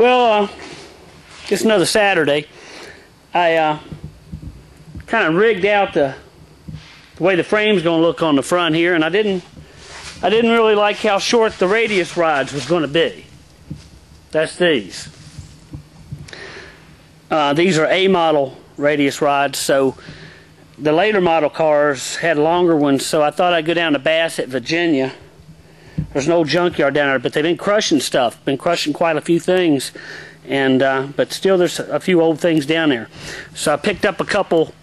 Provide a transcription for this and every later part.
Well, it's another Saturday. I kind of rigged out the way the frame's going to look on the front here, and I didn't really like how short the radius rods was going to be. That's these. These are A model radius rods, so the later model cars had longer ones, so I thought I'd go down to Bassett, Virginia. There's an old junkyard down there, but they've been crushing stuff, been crushing quite a few things, and but still there's a few old things down there. So I picked up a couple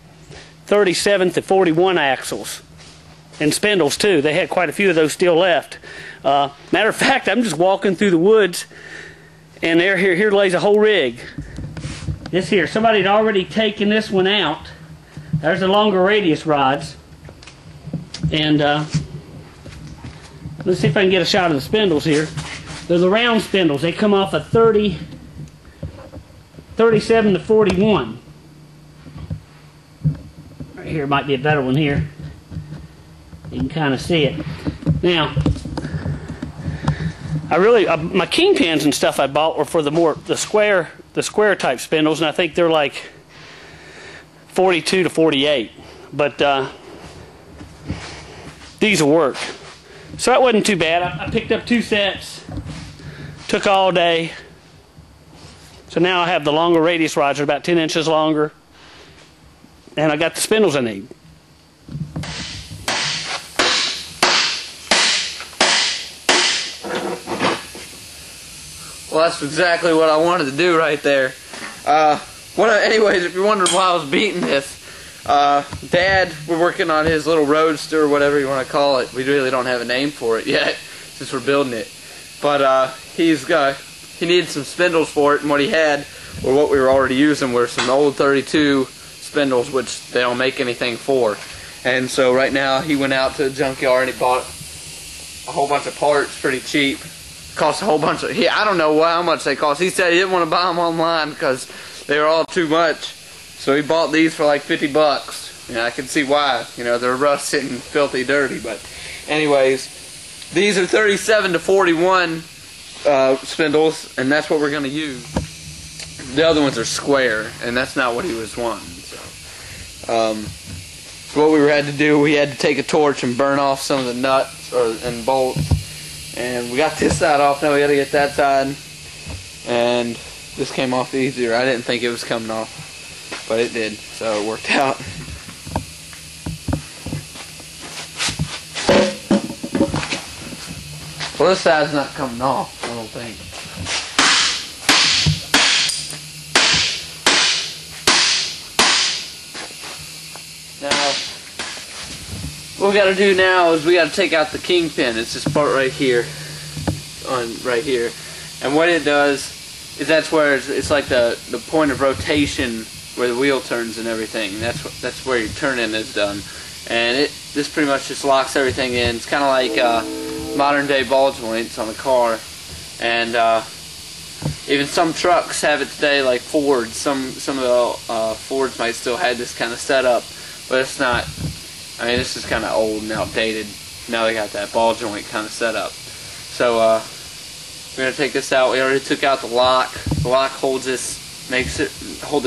37 to 41 axles and spindles too. They had quite a few of those still left. Matter of fact, I'm just walking through the woods, and there here lays a whole rig. This here, somebody had already taken this one out. There's the longer radius rods, and let's see if I can get a shot of the spindles here. They're the round spindles. They come off a 37 to 41. Right here might be a better one here. You can kind of see it. Now, I really my kingpins and stuff I bought were for the square type spindles, and I think they're like 42 to 48. But these will work. So that wasn't too bad. I picked up two sets, took all day. So now I have the longer radius rods, are about 10 inches longer, and I got the spindles I need. Well, that's exactly what I wanted to do right there. Anyways, if you're wondering why I was beating this, Dad, we're working on his little roadster, or whatever you want to call it. We really don't have a name for it yet, since we're building it. But he needed some spindles for it, and what he had, or what we were already using, were some old 32 spindles, which they don't make anything for. And so right now he went out to the junkyard and he bought a whole bunch of parts pretty cheap. Cost a whole bunch of. I don't know how much they cost. He said he didn't want to buy them online because they were all too much. So he bought these for like $50. And I can see why. You know, they're rusted and filthy dirty. But anyways, these are 37 to 41 spindles, and that's what we're going to use. The other ones are square, and that's not what he was wanting. So, what we had to do, we had to take a torch and burn off some of the nuts and bolts. And we got this side off. Now we got to get that side. And this came off easier. I didn't think it was coming off, but it did, so it worked out. Well, this side's not coming off, I don't think. Now, what we gotta do now is we gotta take out the kingpin. It's this part right here, and what it does is that's where it's like the point of rotation where the wheel turns and everything. That's where your turn-in is done. And this pretty much just locks everything in. It's kind of like modern-day ball joints on a car. And even some trucks have it today, like Ford. Some of the Fords might still have this kind of setup, but it's not. I mean, this is kind of old and outdated. Now they got that ball joint kind of setup. So we're gonna take this out. We already took out the lock. The lock holds this. Holds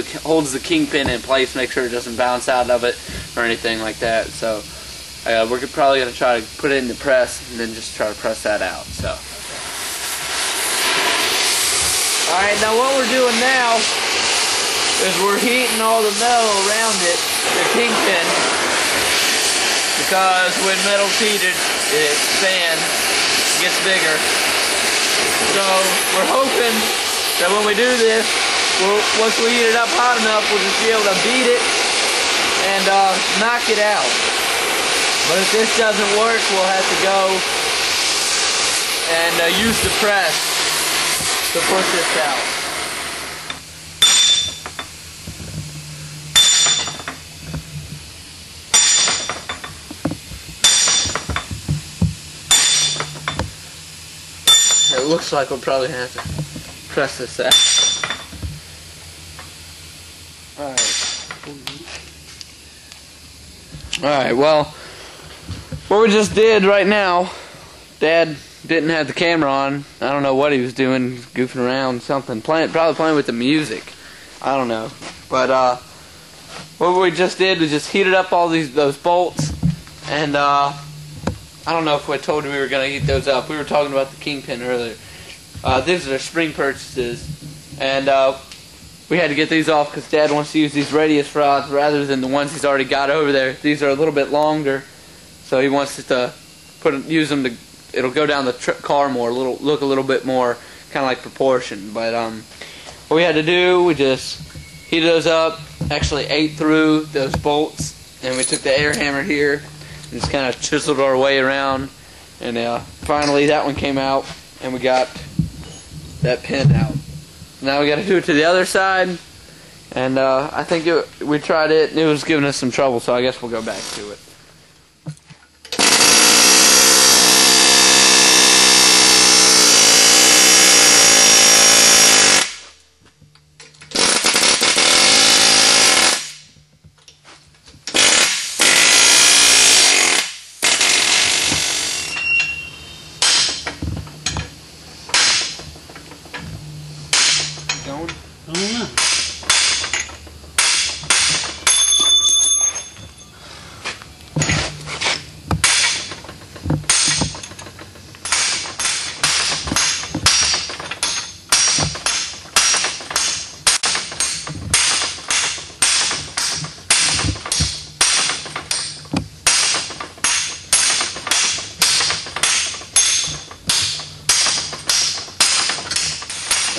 the kingpin in place, make sure it doesn't bounce out of it or anything like that. So we're probably going to try to put it in the press and then just try to press that out. So, alright, now what we're doing now is we're heating all the metal around it, the kingpin, because when metal's heated it expands, it gets bigger. So we're hoping that when we do this, once we heat it up hot enough, we'll just be able to beat it and knock it out. But if this doesn't work, we'll have to go and use the press to push this out. It looks like we'll probably have to press this out. Alright, well, what we just did right now, Dad didn't have the camera on. I don't know what he was doing, goofing around, something. Probably playing with the music. I don't know. But what we just did was just heated up all those bolts, and I don't know if I told you we were going to heat those up. We were talking about the kingpin earlier. These are spring purchases, and we had to get these off because Dad wants to use these radius rods rather than the ones he's already got over there. These are a little bit longer, so he wants us to use them to. It'll go down the car more, look a little bit more kind of like proportion. But what we had to do, we just heated those up, actually ate through those bolts, and we took the air hammer here and just kind of chiseled our way around, and finally that one came out and we got that pin out. Now we got to do it to the other side, and I think we tried it and it was giving us some trouble, so I guess we'll go back to it.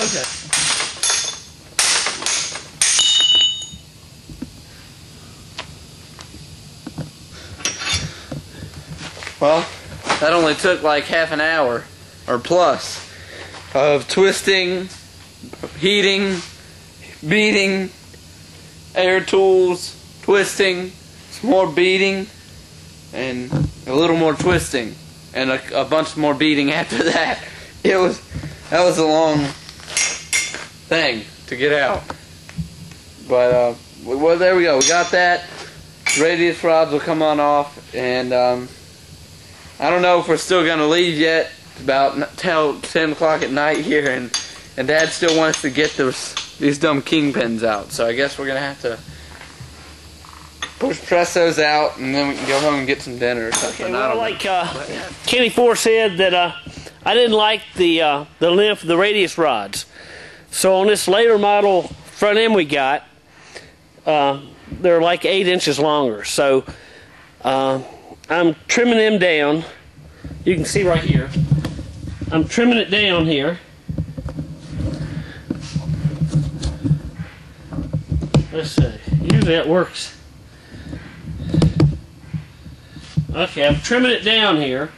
Okay. Well, that only took like half an hour or plus of twisting, heating, beating, air tools, twisting, some more beating, and a little more twisting, and a bunch more beating after that. That was a long thing to get out, but well, there we go. We got that. Radius rods will come on off, and I don't know if we're still gonna leave yet. It's about 10 o'clock at night here, and Dad still wants to get these dumb kingpins out. So I guess we're gonna have to press those out, and then we can go home and get some dinner or something. Okay, well, I don't know. Kenny Four said that I didn't like the length of the radius rods. So on this later model front end we got, they're like 8 inches longer. So I'm trimming them down. You can see right here. I'm trimming it down here. Let's see. Usually that works. Okay, I'm trimming it down here,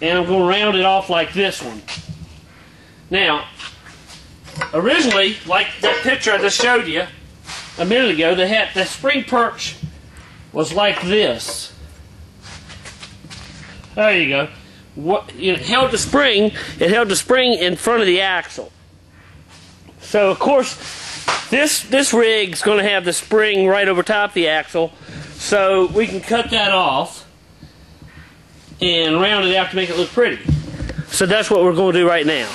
and I'm going to round it off like this one. Now, originally, like that picture I just showed you a minute ago, they had the spring perch was like this. There you go. It held the spring. It held the spring in front of the axle. So of course, this rig's going to have the spring right over top the axle. So we can cut that off and round it out to make it look pretty. So that's what we're going to do right now.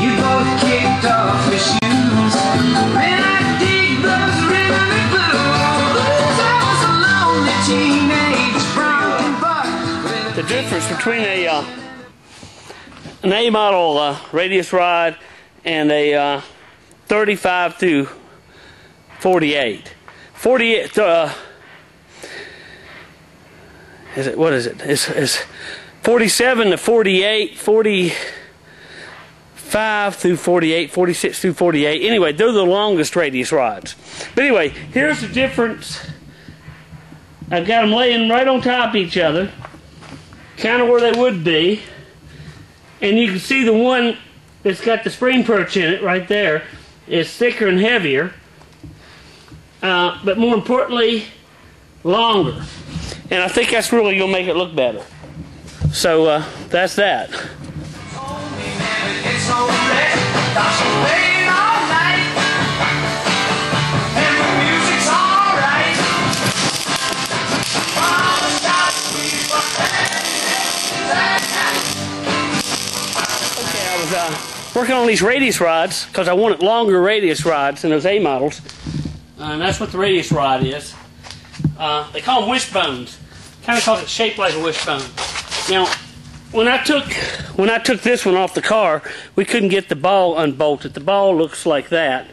You both kicked off your shoes, and I dig those rhythmic blues. I was a lonely teenage brown buck. The difference between an A model radius rod and a 35 through 48. 48. Is it, what is it? It's 47 to 48, 45 through 48, 46 through 48. Anyway, they're the longest radius rods. But anyway, here's the difference. I've got them laying right on top of each other, kind of where they would be. And you can see the one that's got the spring perch in it right there is thicker and heavier, but more importantly, longer. And I think that's really going to make it look better. So that's that. Working on these radius rods because I wanted longer radius rods than those A models, and that's what the radius rod is. They call them wishbones, kind of because it's shaped like a wishbone. Now, when I took this one off the car, we couldn't get the ball unbolted. The ball looks like that,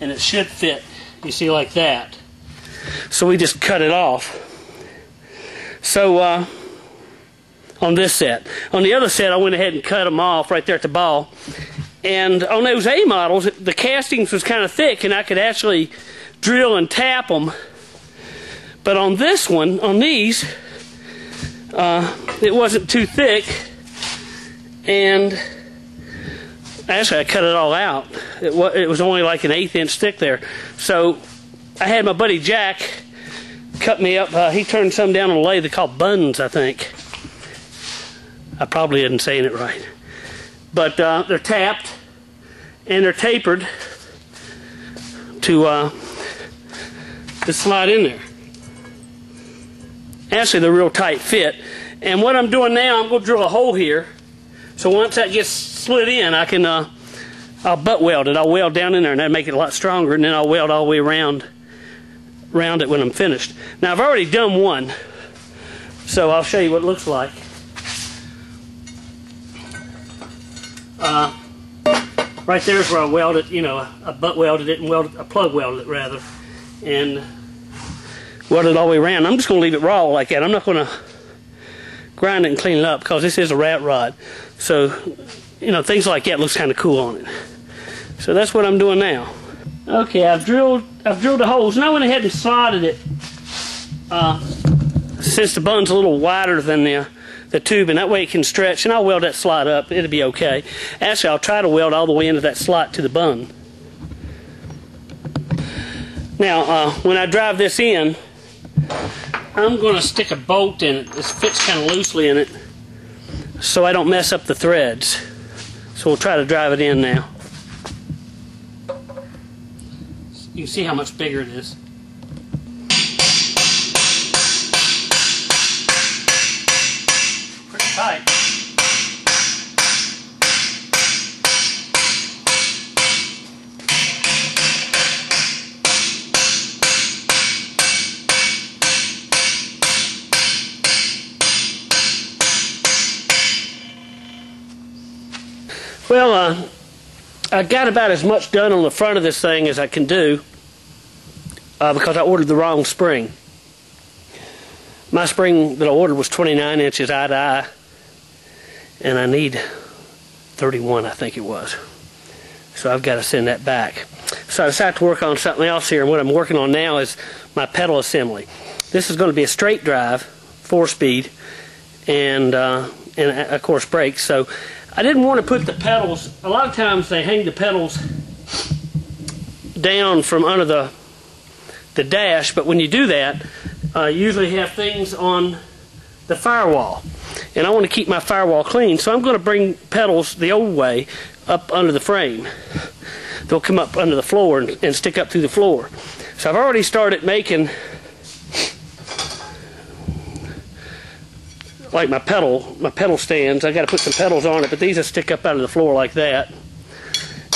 and it should fit. You see, like that. So we just cut it off. So on this set. On the other set, I went ahead and cut them off right there at the ball. And on those A models, the castings was kind of thick, and I could actually drill and tap them. But on this one, on these, it wasn't too thick, and actually I cut it all out. It was only like an 1/8 inch thick there. So I had my buddy Jack cut me up. He turned some down on a lathe. They call buns, I think. I probably isn't saying it right. But they're tapped and they're tapered to slide in there. Actually, they're a real tight fit. And what I'm doing now, I'm going to drill a hole here. So once that gets slid in, I can, I'll butt weld it. I'll weld down in there and that'll make it a lot stronger. And then I'll weld all the way around it when I'm finished. Now, I've already done one. So I'll show you what it looks like. Right there's where I welded, you know, I butt welded it and plug welded it rather, and welded it all the way around. I'm just going to leave it raw like that. I'm not going to grind it and clean it up because this is a rat rod. So, you know, things like that looks kind of cool on it. So that's what I'm doing now. Okay, I've drilled the holes, and I went ahead and slotted it. Since the bun's a little wider than the tube, and that way it can stretch, and I'll weld that slot up. It'll be okay. Actually, I'll try to weld all the way into that slot to the bun. Now, when I drive this in, I'm going to stick a bolt in it. This fits kind of loosely in it, so I don't mess up the threads. So we'll try to drive it in now. You can see how much bigger it is. Tight. Well, I got about as much done on the front of this thing as I can do because I ordered the wrong spring. My spring that I ordered was 29 inches eye to eye. And I need 31, I think it was. So I've got to send that back. So I decided to work on something else here. And what I'm working on now is my pedal assembly. This is going to be a straight drive, 4-speed, and of course brakes. So I didn't want to put the pedals. A lot of times they hang the pedals down from under the dash. But when you do that, you usually have things on the firewall. And I want to keep my firewall clean, so I'm going to bring pedals the old way up under the frame. They'll come up under the floor and stick up through the floor. So I've already started making like my pedal stands. I got to put some pedals on it, but these will stick up out of the floor like that.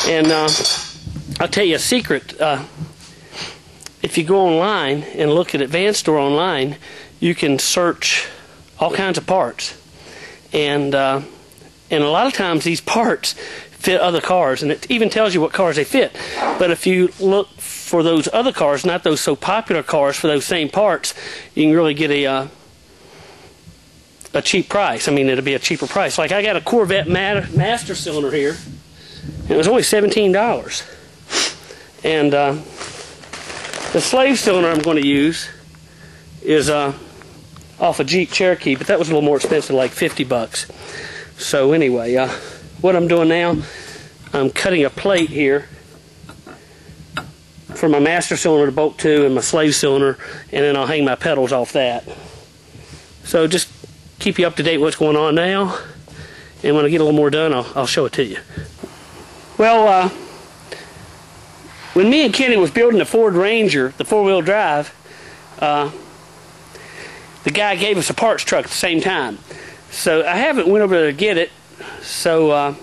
And I'll tell you a secret. If you go online and look at Advanced Store online, you can search all kinds of parts. And a lot of times these parts fit other cars, and it even tells you what cars they fit. But if you look for those other cars, not those so popular cars, for those same parts, you can really get a cheap price. I mean, it'll be a cheaper price. Like I got a Corvette master cylinder here, and it was only $17. And the slave cylinder I'm going to use is off a Jeep Cherokee, but that was a little more expensive, like $50. So anyway, what I'm doing now, I'm cutting a plate here for my master cylinder to bolt to and my slave cylinder, and then I'll hang my pedals off that. So just keep you up to date what's going on now, and when I get a little more done, I'll show it to you. Well, when me and Kenny was building the Ford Ranger, the four-wheel drive, the guy gave us a parts truck at the same time. So I haven't went over there to get it. So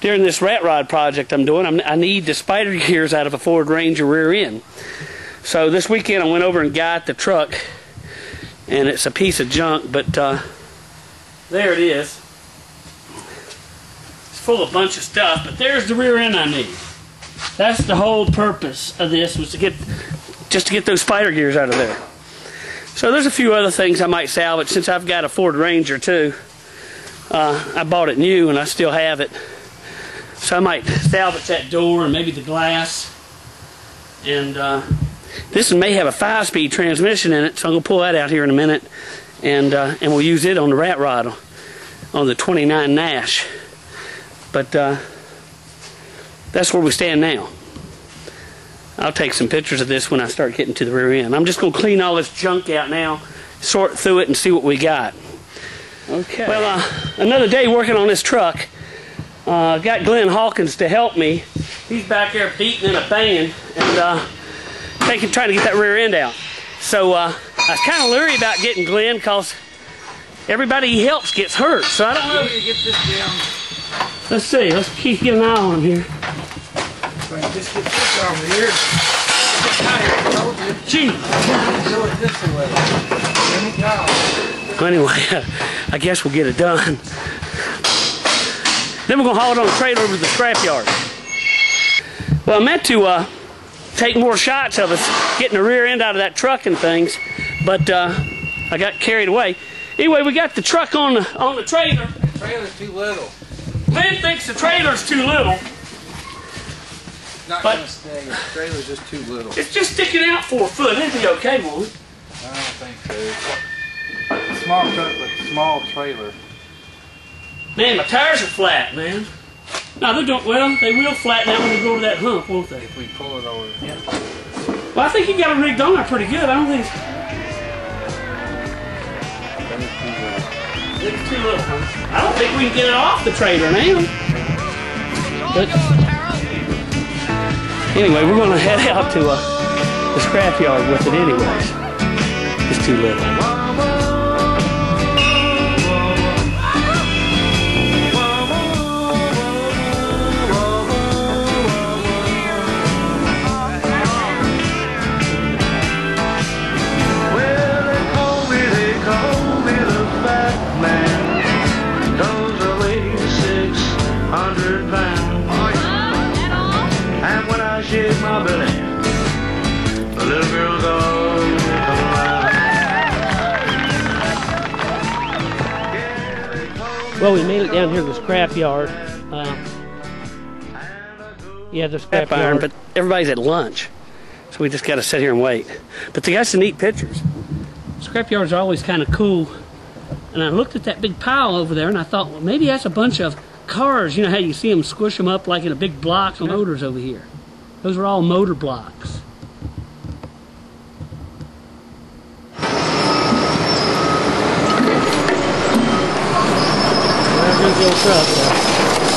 during this rat rod project I'm doing, I need the spider gears out of a Ford Ranger rear end. So this weekend I went over and got the truck, and it's a piece of junk, but there it is. It's full of a bunch of stuff, but there's the rear end I need. That's the whole purpose of this, was to get those spider gears out of there. So there's a few other things I might salvage since I've got a Ford Ranger too. I bought it new and I still have it. So I might salvage that door and maybe the glass. And this may have a 5-speed transmission in it, so I'm going to pull that out here in a minute. And we'll use it on the rat rod on the 29 Nash. But that's where we stand now. I'll take some pictures of this when I start getting to the rear end. I'm just going to clean all this junk out now, sort through it, and see what we got. Okay. Well, another day working on this truck. I got Glenn Hawkins to help me. He's back there beating and a banging and trying to get that rear end out. So I was kind of leery about getting Glenn because everybody he helps gets hurt. So I don't know if you get this down. Let's see. Let's keep an eye on him here. Just get this over here. Gee. Anyway, I guess we'll get it done. Then we're going to haul it on the trailer over to the scrapyard. Well, I meant to take more shots of us getting the rear end out of that truck and things, but I got carried away. Anyway, we got the truck on the trailer. The trailer's too little. Glenn thinks the trailer's too little. Not going to stay. The trailer's just too little. It's just sticking out 4 foot. It'd be okay, won't it? I don't think so. It's a small truck, but a small trailer. Man, my tires are flat, man. No, they don't. Well, they will flatten out when we go over that hump, won't they? If we pull it over. Yeah. Well, I think you got it rigged on there pretty good. I don't think it's too little. I don't think we can get it off the trailer now. But anyway, we're going to head out to the scrapyard with it anyways. It's too little. Well, they call me, the fat man. Those are ladies 600 pounds. And when I shake my belly, the little girls all come out. Well, we made it down here to the scrapyard. Yeah, the scrapyard. But everybody's at lunch, so we just got to sit here and wait. But they got some neat pictures. Scrapyards are always kind of cool. And I looked at that big pile over there, and I thought, well, maybe that's a bunch of cars. You know how you see them squish them up like in a big block of motors over here? Those are all motor blocks.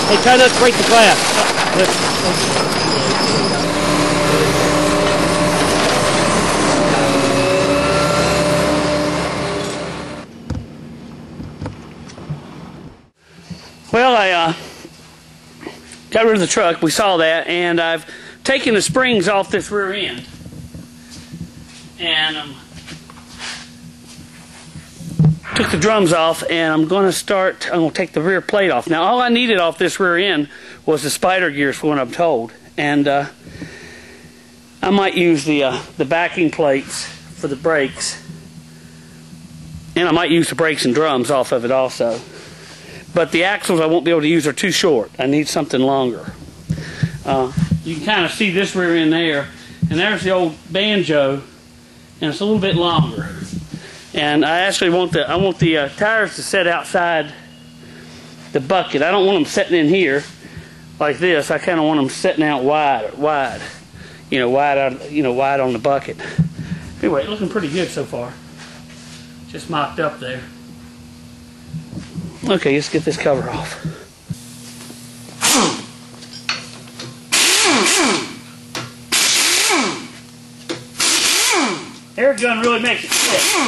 Hey, try not to break the glass. Well, I got rid of the truck. We saw that, and I've taken the springs off this rear end, and took the drums off, and I'm going to start. I'm going to take the rear plate off. Now, all I needed off this rear end was the spider gears, for what I'm told, and I might use the backing plates for the brakes, and I might use the brakes and drums off of it also. But the axles I won't be able to use are too short. I need something longer. You can kind of see this rear end there. And there's the old banjo. And it's a little bit longer. And I actually want the tires to set outside the bucket. I don't want them sitting in here like this. I kind of want them sitting out wide. You know, wide on the bucket. Anyway, looking pretty good so far. Just mocked up there. Okay, let's get this cover off. Air gun really makes it fit.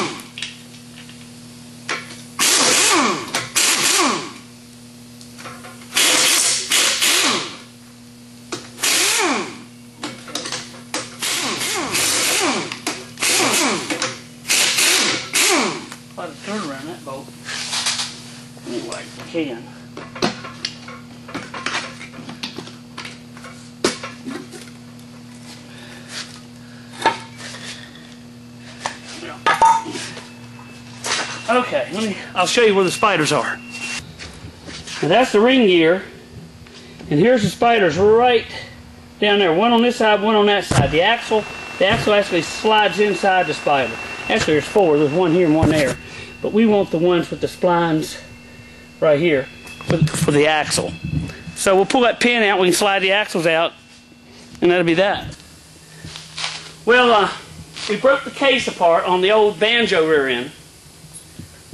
Okay, I'll show you where the spiders are. Now that's the ring gear, and here's the spiders right down there. One on this side, one on that side. The axle actually slides inside the spider. Actually, there's four. There's one here and one there. But we want the ones with the splines right here for the axle. So we'll pull that pin out. We can slide the axles out, and that'll be that. Well, we broke the case apart on the old banjo rear end.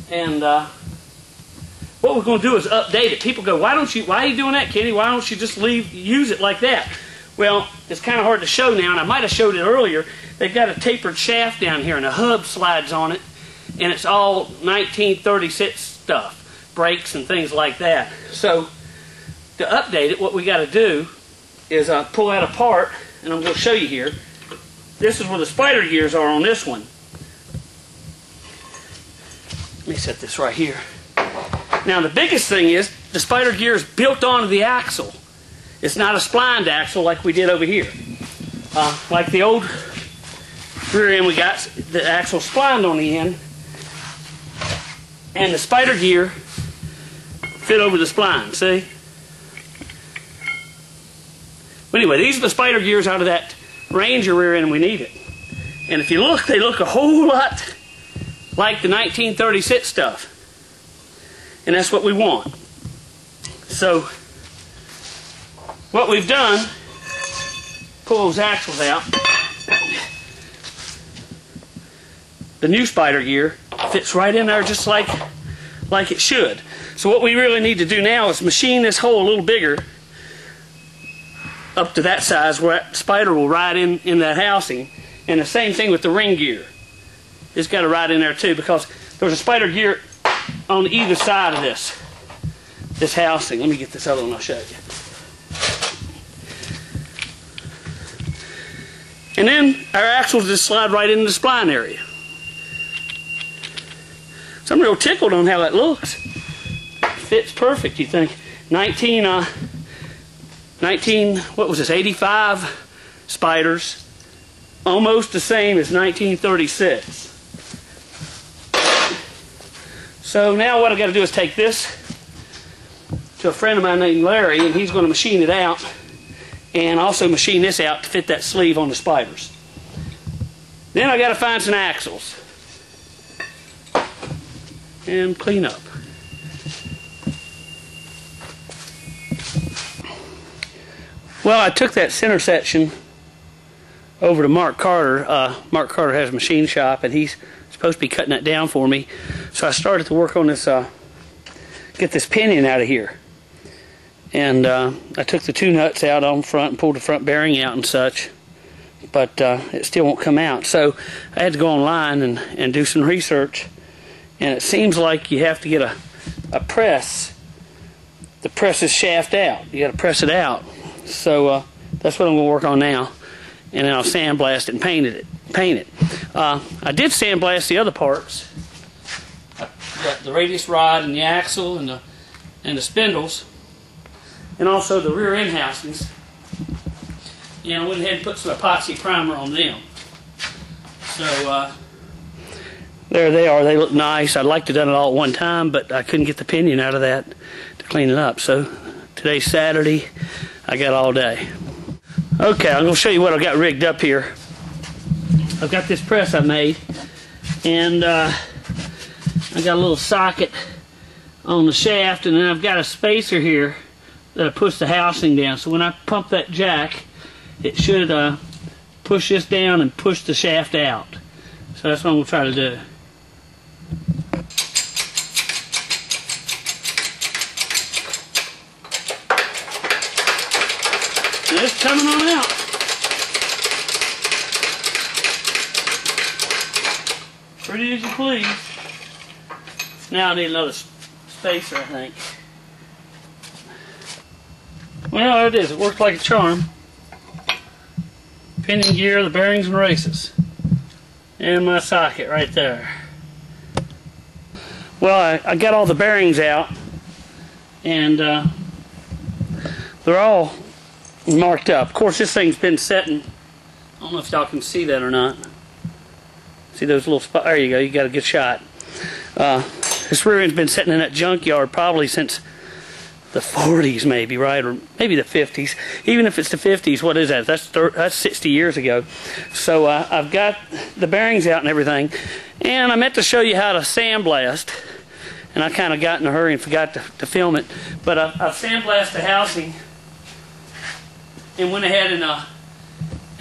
And what we're going to do is update it. People go, why are you doing that, Kenny? Why don't you just use it like that? Well, it's kind of hard to show now, and I might have showed it earlier. They've got a tapered shaft down here, and a hub slides on it, and it's all 1936 stuff, brakes and things like that. So to update it, what we got to do is pull that apart, and I'm going to show you here. This is where the spider gears are on this one. Let me set this right here. Now the biggest thing is the spider gear is built onto the axle. It's not a splined axle like we did over here. Like the old rear end, we got the axle splined on the end, and the spider gear fit over the spline, see? But anyway, these are the spider gears out of that Ranger rear end we needed. And if you look, they look a whole lot like the 1936 stuff. And that's what we want. So what we've done, pull those axles out. The new spider gear fits right in there just like it should. So what we really need to do now is machine this hole a little bigger up to that size where that spider will ride in that housing. And the same thing with the ring gear. It's got to ride in there too, because there's a spider gear on either side of this housing. Let me get this other one, I'll show you. And then our axles just slide right into the spline area. So I'm real tickled on how that looks. Fits perfect, you think. 85 spiders, almost the same as 1936. So now what I've got to do is take this to a friend of mine named Larry, and he's going to machine it out and also machine this out to fit that sleeve on the spiders. Then I've got to find some axles and clean up. Well, I took that center section over to Mark Carter. Mark Carter has a machine shop, and he's supposed to be cutting that down for me. So I started to work on this, get this pinion out of here. And I took the two nuts out on front and pulled the front bearing out and such, but it still won't come out. So I had to go online and do some research, and it seems like you have to get a press to press this shaft out. You got to press it out. So that's what I'm going to work on now, and then I'll sandblast it and paint it. I did sandblast the other parts, the radius rod and the axle and the spindles, and also the rear end housings. And I went ahead and put some epoxy primer on them. So there they are. They look nice. I'd like to have done it all at one time, but I couldn't get the pinion out of that to clean it up. So today's Saturday. I got all day. Okay, I'm going to show you what I've got rigged up here. I've got this press I made, and I got a little socket on the shaft, and then I've got a spacer here that I push the housing down. So when I pump that jack, it should push this down and push the shaft out. So that's what I'm going to try to do. coming on out. Pretty as you please. Now I need another spacer, I think. Well, there it is. It worked like a charm. Pinion gear, the bearings and races. And my socket right there. Well, I got all the bearings out, and they're all marked up. Of course, this thing's been setting. I don't know if y'all can see that or not. See those little spots? There you go. You got a good shot. This rear end's been sitting in that junkyard probably since the 40s, maybe, right? Or maybe the 50s. Even if it's the 50s, what is that? That's 60 years ago. So I've got the bearings out and everything. And I meant to show you how to sandblast. And I kind of got in a hurry and forgot to film it. But I sandblasted the housing and went ahead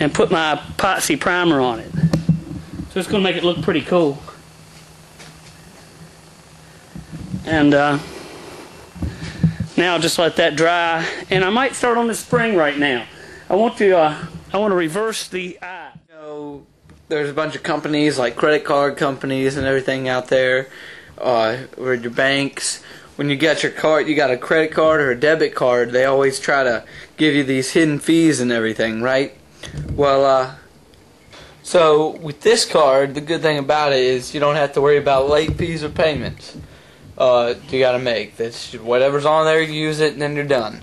and put my epoxy primer on it. So it's going to make it look pretty cool. And now just let that dry, and I might start on the spring right now. I want to reverse the eye. You know, there's a bunch of companies like credit card companies and everything out there, or your banks. When you got your card, you got a credit card or a debit card. They always try to give you these hidden fees and everything, right? Well, so with this card, the good thing about it is you don't have to worry about late fees or payments. You gotta make. That's whatever's on there, you use it, and then you're done.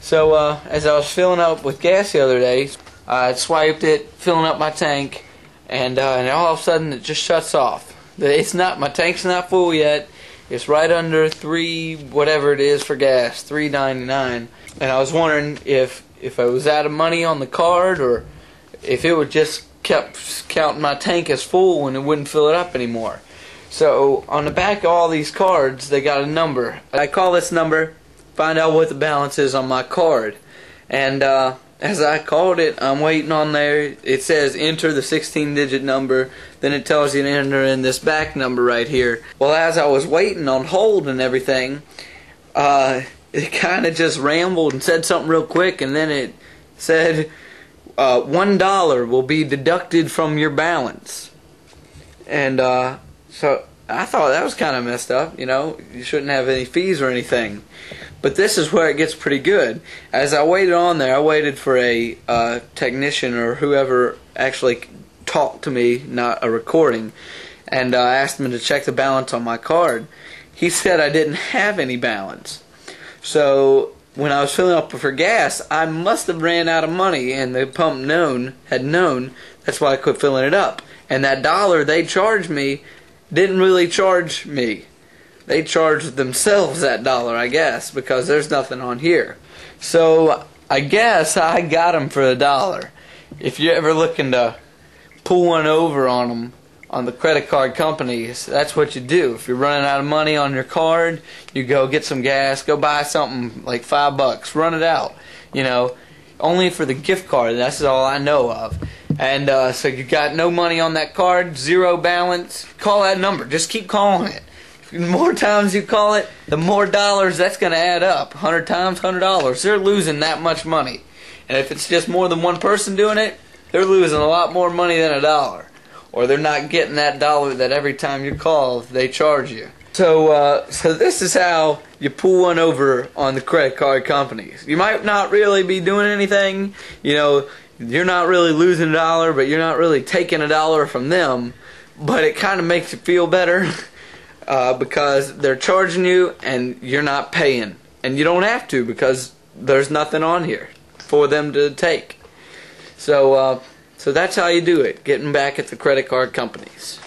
So as I was filling up with gas the other day, I swiped it, filling up my tank, and all of a sudden it just shuts off. It's not, my tank's not full yet. It's right under 3, whatever it is for gas, $3.99. And I was wondering if I was out of money on the card, or if it would just kept counting my tank as full and it wouldn't fill it up anymore. So on the back of all these cards, they got a number. I call this number, find out what the balance is on my card. And as I called it, I'm waiting on there. It says enter the 16-digit number. Then it tells you to enter in this back number right here. Well, as I was waiting on hold and everything, it kind of just rambled and said something real quick. And then it said $1 will be deducted from your balance. And so I thought that was kind of messed up, you know, you shouldn't have any fees or anything. But this is where it gets pretty good. As I waited on there, I waited for a technician or whoever actually talked to me, not a recording, and I asked him to check the balance on my card. He said I didn't have any balance. So when I was filling up for gas, I must have ran out of money, and the pump had known, that's why I quit filling it up. And that dollar they charged me didn't really charge me. They charged themselves that dollar, I guess, because there's nothing on here. So I guess I got them for $1. If you're ever looking to pull one over on them, on the credit card companies, that's what you do. If you're running out of money on your card, you go get some gas, go buy something like $5, run it out, you know, only for the gift card. That's all I know of. And so you got no money on that card, zero balance, call that number. Just keep calling it. The more times you call it, the more dollars that's going to add up. 100 times, $100. They're losing that much money. And if it's just more than one person doing it, they're losing a lot more money than $1. Or they're not getting that dollar that every time you call, they charge you. So, this is how you pull one over on the credit card companies. You might not really be doing anything, you know, you're not really losing $1, but you're not really taking $1 from them, but it kind of makes you feel better because they're charging you and you're not paying, and you don't have to because there's nothing on here for them to take. So that's how you do it, getting back at the credit card companies.